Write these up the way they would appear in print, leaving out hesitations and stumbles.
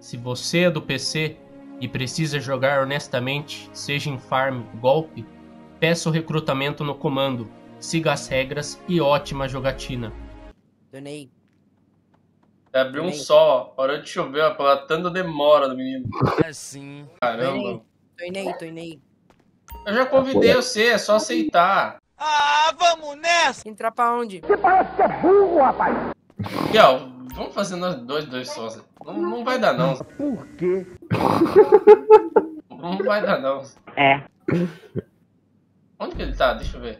Se você é do PC e precisa jogar honestamente, seja em farm, golpe, peça o recrutamento no comando, siga as regras e ótima jogatina. Donei. Abriu um só, ó. Hora de chover, ó, pela tanta demora do menino. É sim. Caramba. Tô inei. Eu já convidei você, é só aceitar. Ah, vamos nessa! Entrar pra onde? Você parece que é burro, rapaz! E ó, vamos fazer nós dois só. Não vai dar não. Por quê? Não vai dar não. É. Onde que ele tá? Deixa eu ver.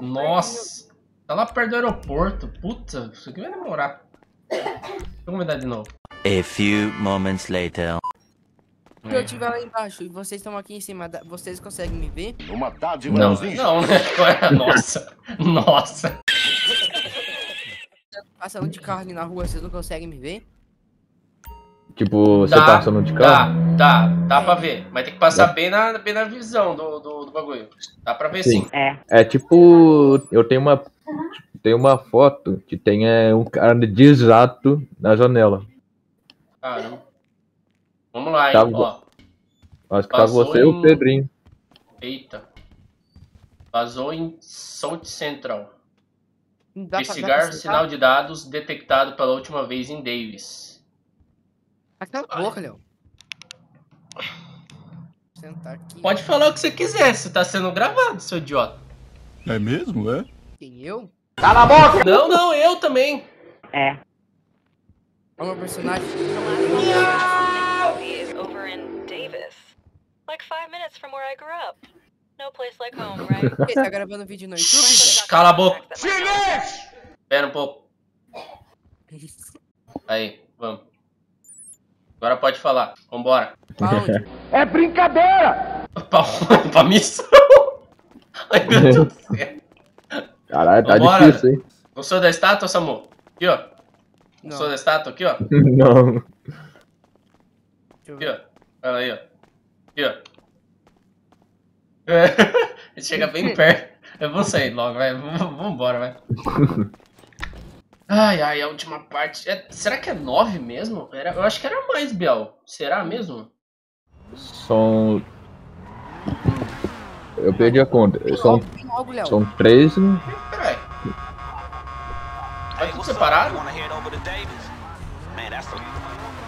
Nossa! Tá lá perto do aeroporto. Puta, isso aqui vai demorar. Deixa eu convidar de novo. A few moments later. Se eu estiver lá embaixo e vocês estão aqui em cima, vocês conseguem me ver? Uma tarde, não, né? Nossa, nossa. Passando de carro ali na rua, vocês não conseguem me ver? Tipo, você tá passando de carro? Dá pra ver. Mas tem que passar bem na visão do bagulho. Dá pra ver sim. É tipo, eu tenho uma foto que tem um cara de jato na janela. Caramba. Vamos lá, hein, ó. Acho que tá você e o Pedrinho. Eita. Vazou em South Central. Investigar sinal de dados detectado pela última vez em Davis. Aquela boca, Léo. Sentar aqui. Pode falar o que você quiser, você tá sendo gravado, seu idiota. É mesmo, é? Quem, eu? Cala a boca! Não, eu também. É. É o meu personagem. Like 5 minutes from where I grew up. No place like home, right? Você tá gravando vídeo no YouTube? Cala a boca! Espera um pouco. Aí, vamos. Agora pode falar. Vambora. É brincadeira! Pra missão! Ai, meu Deus do céu. Caralho, tá difícil, hein? Não sou da estátua, Samu? Aqui, ó. Não sou da estátua, aqui, ó. Não. Aqui, ó. Olha aí, ó. Aqui, ó. Ele chega bem perto. Eu vou sair logo, vai. Vambora, vai. Ai, a última parte. Será que é 9 mesmo? Eu acho que era mais, Biel. Será mesmo? São... Eu perdi a conta. São 3, né? Peraí. Vai tudo separado?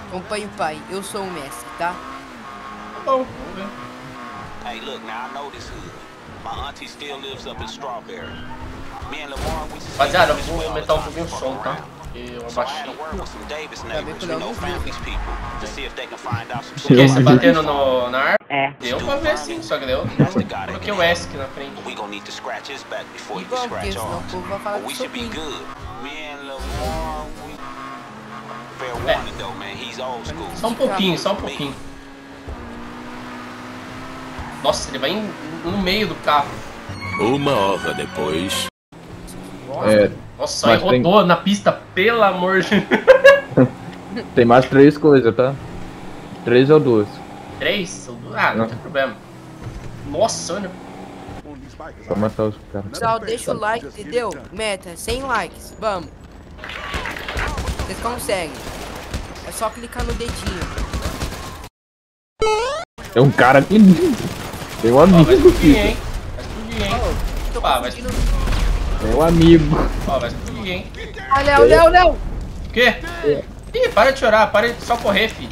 Acompanhe o pai. Eu sou o mestre, tá? Oh, hey, look, now I know this hood. My auntie still lives up in Strawberry. Me and Lamar, we just rapaziada, vou aumentar um pouquinho o som, tá? E eu abaixei. Porque se batendo na árvore, deu pra ver sim, só que deu. Coloquei o S aqui na frente. Igual porque senão o povo vai falar que sou pinho. Só um pouquinho. Nossa, ele vai no meio do carro. Uma hora depois. Nossa, ele rodou na pista, pelo amor de Deus. Tem mais 3 coisas, tá? 3 ou 2. 3 ou 2? Ah, não tem problema. Nossa, olha. Só matar os caras. Pessoal, deixa o like, entendeu? Meta, 100 likes, vamos. Vocês conseguem. É só clicar no dedinho. Tem um cara aqui. Tem um amigo aqui, hein? Vai explodir, hein? Vai explodir. Tem um amigo. Vai explodir, hein? Ah, Léo! O quê? Ih, para de chorar, para de só correr, filho.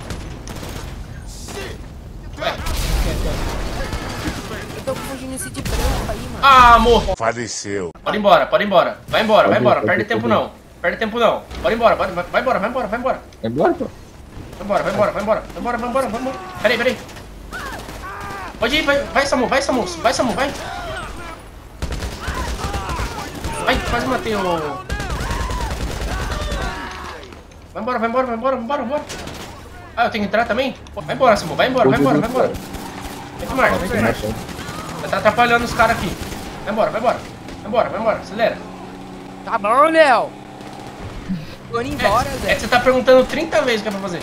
Ué. Eu tô fugindo esse de branco aí, mano. Ah, morro! Faleceu. Pode ir embora. Vai embora. Perde tempo não. Vai embora. Vai embora. Peraí. Pode ir, vai Samu, vai. Ai, quase matei o... Vai embora. Ah, eu tenho que entrar também? Vai embora, Samu. Vem pro Marcos. Tá atrapalhando os caras aqui. Vai embora, acelera. Tá bom, Léo. Tô indo embora, Zé. É que você tá perguntando 30 vezes o que é pra fazer.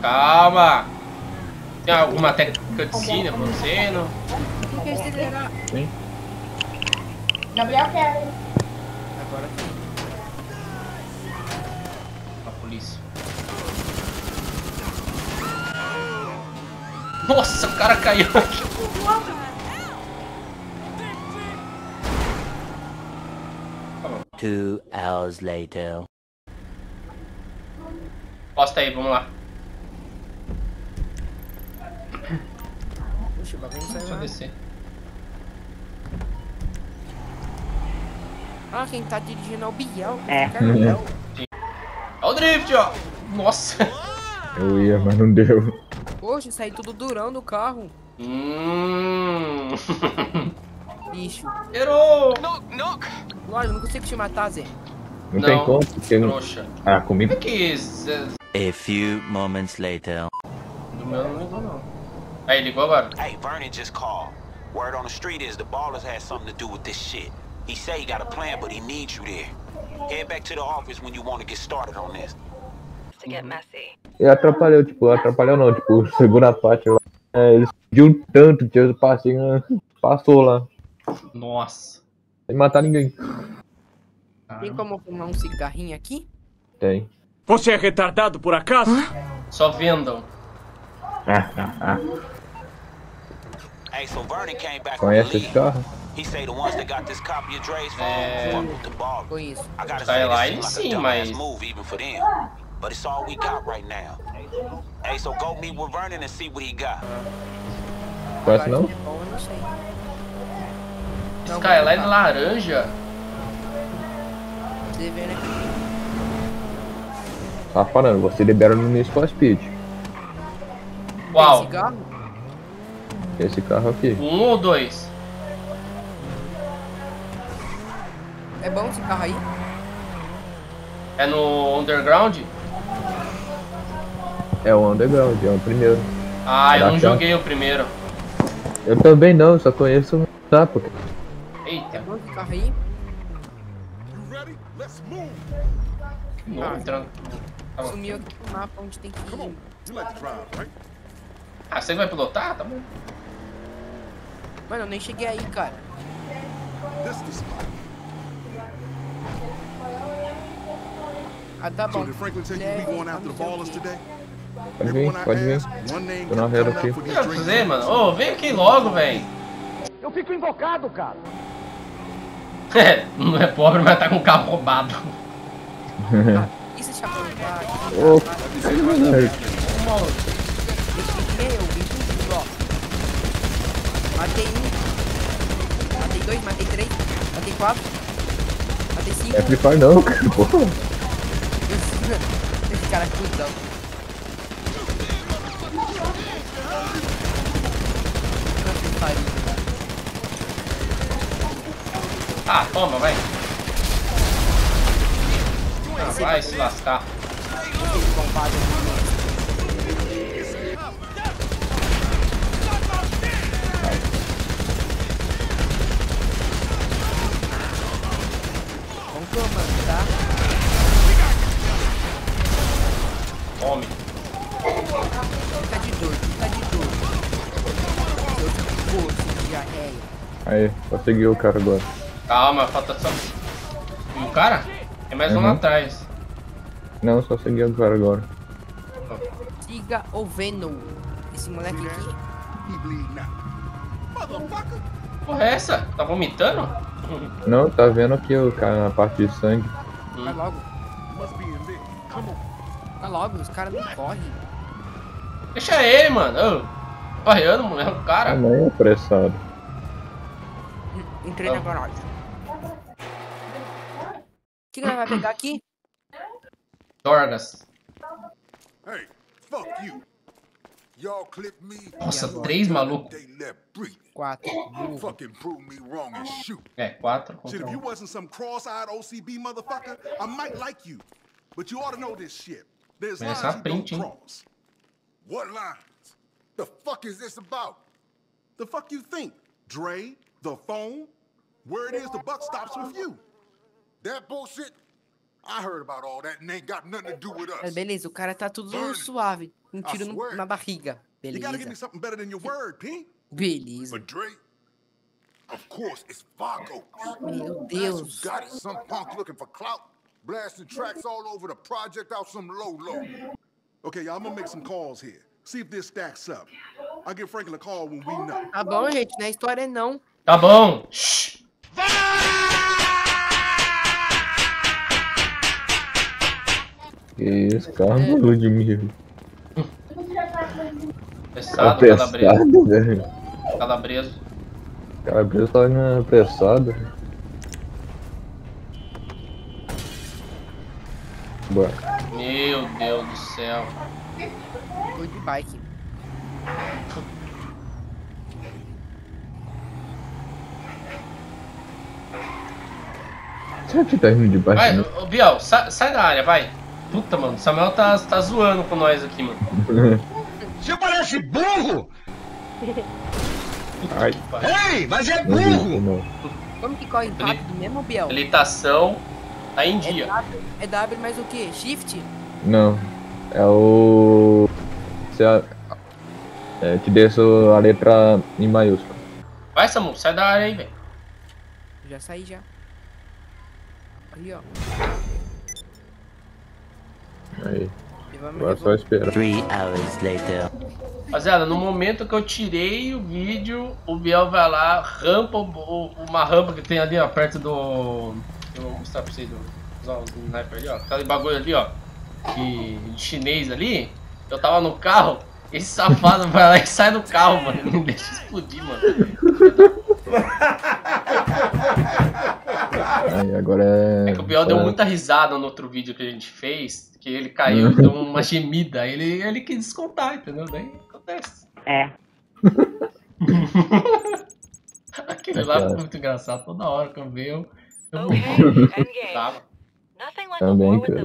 Calma. Tem alguma técnica de cine acontecendo? Tem que acelerar. Sim. Gabriel, quer. Agora sim. polícia. Nossa, o cara caiu aqui. Posta aí, vamos lá. Deixa eu descer. Ah, quem tá dirigindo é o Biel. É. Olha o drift, ó. Nossa. Eu ia, mas não deu. Poxa, saí tudo durão do carro. Bicho. Errou. Olha, eu não consigo te matar, Zé. Não tem como. Porque não... Ah, comigo. A few moments later. Do meu não ligou, não. Aí, ligou agora. Hey, Vernon just called. Word on the street is the ballers had something to do with this shit. He said he got a plan, but he needs you there. Head back to the office when you want to get started on this. To get messy. E atrapalhou, tipo, atrapalhou não, tipo, segunda parte lá. É, ele pediu tanto, tio, o passinho passou lá. Nossa. Sem matar ninguém. Tem como fumar um cigarrinho aqui? Tem. Você é retardado por acaso? Só vendam. Hey, so Vernon came back from the league. He said the ones that got this copy of Dre's phone with the ball. I gotta say this is like a dumbass move even for them. But it's all we got right now. Hey, so go meet with Vernon and see what he got. Quase não? Skyline laranja. Tá falando, você libera no meu Sport Speed. Uau! Esse carro aqui. Um ou dois? É bom esse carro aí? É no Underground? É o Underground, é o primeiro. Ah, eu não joguei o primeiro. Eu também não, só conheço o Sapo. Eita. É bom esse carro aí? Sumiu aqui o mapa onde tem que ir. Ah, você vai pilotar? Tá bom. Mano, eu nem cheguei aí, cara. Ah, tá bom. Pode vir, pode vir. Tô na rede aqui. O que eu vou fazer, mano? Ô, vem aqui logo, velho. Eu fico invocado, cara. É, não é pobre, mas tá com o carro roubado. Ô, matei um, matei dois, matei três, matei quatro, matei cinco. É flipar não, cara, pô. Esse cara é cuzão. Ah, toma, vai. Ah, vai se lascar. Vamos tomar, tá? Homem. Fica de doido, aí, conseguiu o cara agora. Calma, falta só... E o cara? Tem mais um lá atrás. Não, só segui o cara agora. Siga o Venom. Esse moleque aqui. Porra, é essa? Tá vomitando? Não, tá vendo aqui o cara na parte de sangue. Vai logo. Vai logo, os caras não correm. Deixa ele, mano. Correando, moleque, o cara. Não, apressado. Entrei na garagem. O que nós vamos pegar aqui? Dorgas. Hey, fuck you. Nossa, 3 maluco. 4. É, 4 contra 1. Começa a print, hein? Beleza, o cara tá tudo suave. Um tiro na barriga. Beleza. Beleza. Meu Deus. blasting tracks all over the project out some low. Okay, y'all, I'm gonna make some calls here. See if this stacks up. I'll give Franklin a call when we know. Tá bom, gente, não é história não. Tá bom. Shhh. Que isso, carro do Ludmiro. Pesado, calabreso. Velho. Calabreso. Calabreso tá indo apressado. Boa. Meu Deus do céu. Foi de bike. Será que tá indo de bike? Vai, né? Ô, Biel, sai da área, vai. Puta, mano, o Samuel tá zoando com nós aqui, mano. Você parece burro! Ai. Ei, mas é burro! Como que corre rápido mesmo, Biel? Habilitação tá em dia. É W mais o que? Shift? Não. É o... É, te desço a letra em maiúsculo. Vai, Samu, sai da área aí, velho. Já saí, já. Ali, ó. Aí. Agora só espera. Rapaziada, no momento que eu tirei o vídeo, o Biel vai lá, rampa uma rampa que tem ali, ó, perto do... Eu vou mostrar pra vocês, usar os sniper ali, ó. Aquele bagulho ali, ó, de chinês ali. Eu tava no carro, esse safado vai lá e sai do carro, mano. Não deixa explodir, mano. Aí, agora é... É que o Biel deu muita risada no outro vídeo que a gente fez, que ele caiu e deu uma gemida. Ele quis descontar, entendeu? Daí acontece. É. Aquele lá foi muito engraçado. Toda hora que eu vejo, eu tava. Também, cara.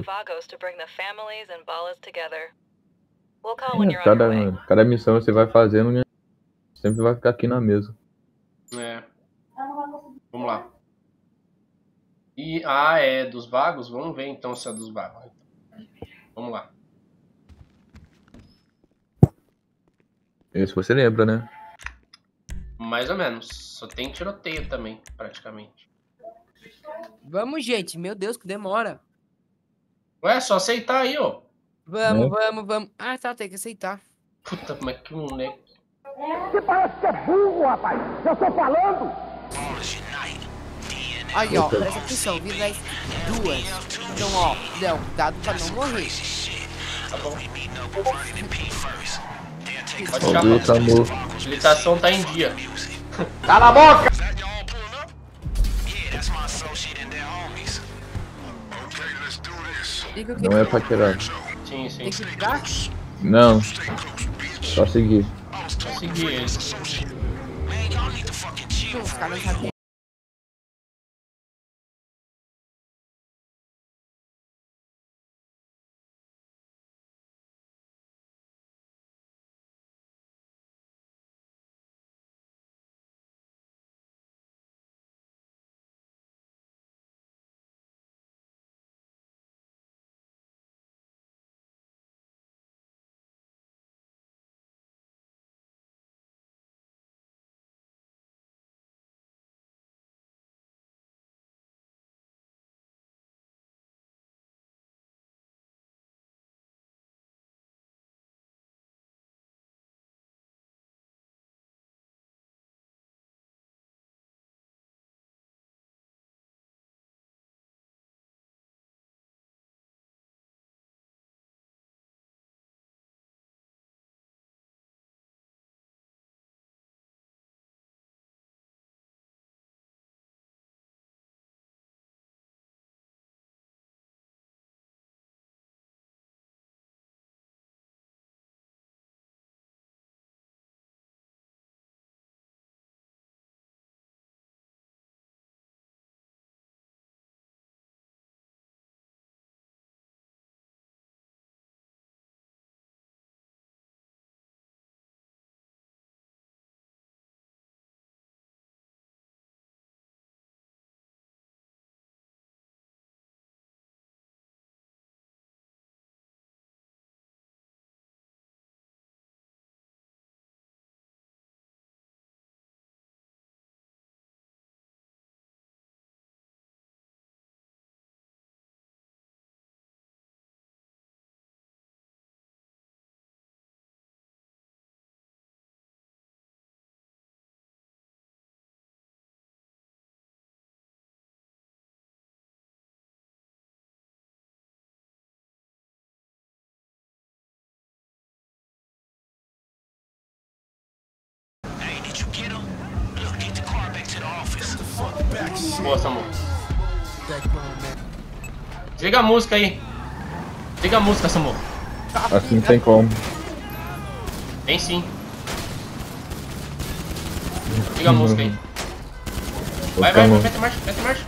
É, cada missão que você vai fazendo, sempre vai ficar aqui na mesa. É. Vamos lá. E, é dos vagos? Vamos ver então se é dos vagos. Vamos lá. Esse você lembra, né? Mais ou menos. Só tem tiroteio também, praticamente. Vamos, gente. Meu Deus, que demora. Ué, só aceitar aí, ó. Vamos, vamos. Ah, tá, tem que aceitar. Puta, como é que moleque. Você parece que é burro, rapaz. Eu tô falando. Aí, ó, presta atenção. Vira as duas. Então, ó, não, dado pra não morrer. Tá bom. Pode ficar. A habilitação tá em dia. Cala a boca! Não é pra tirar. Sim, sim. Tem que dar? Não. Só seguir. Só seguir ele. Boa, Samu. Desliga a música aí. Desliga a música, Samu. Aqui não tem como. Tem sim. Desliga a música aí. Vai, vai, vai, mete marcha, mete marcha.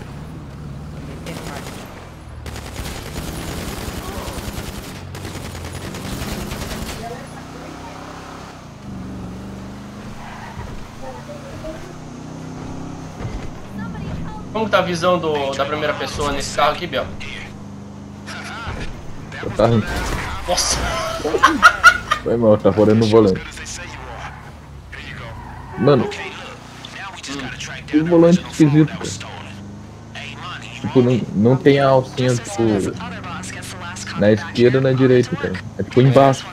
Como tá a visão da primeira pessoa nesse carro aqui, Biel? Tá rindo. Nossa! Foi mal, tá rolando no volante. Mano, que volante esquisito, cara. Tipo, não tem a alcinha, tipo, na esquerda ou na direita, cara. É tipo embaixo.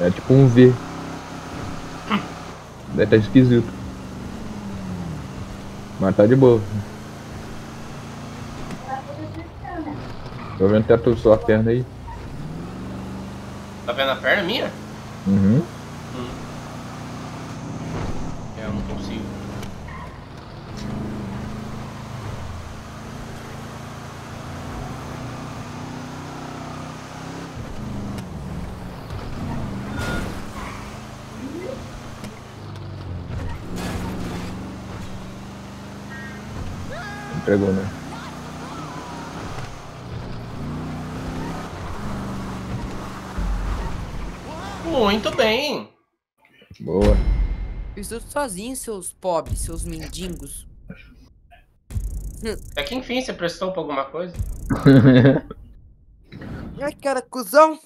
É tipo um V. Deve tá esquisito. Mas tá de boa. Tô vendo até tu sua perna aí. Tá vendo a perna minha? Uhum. É, eu não consigo. Pegou, né? Muito bem! Boa! Eu estou sozinho, seus pobres, seus mendigos. Até que enfim, você prestou pra alguma coisa? Ai, cara, cuzão!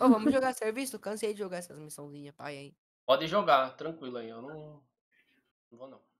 Oh, vamos jogar serviço? Cansei de jogar essas missãozinhas, pai, hein? Pode jogar, tranquilo aí, eu não vou não.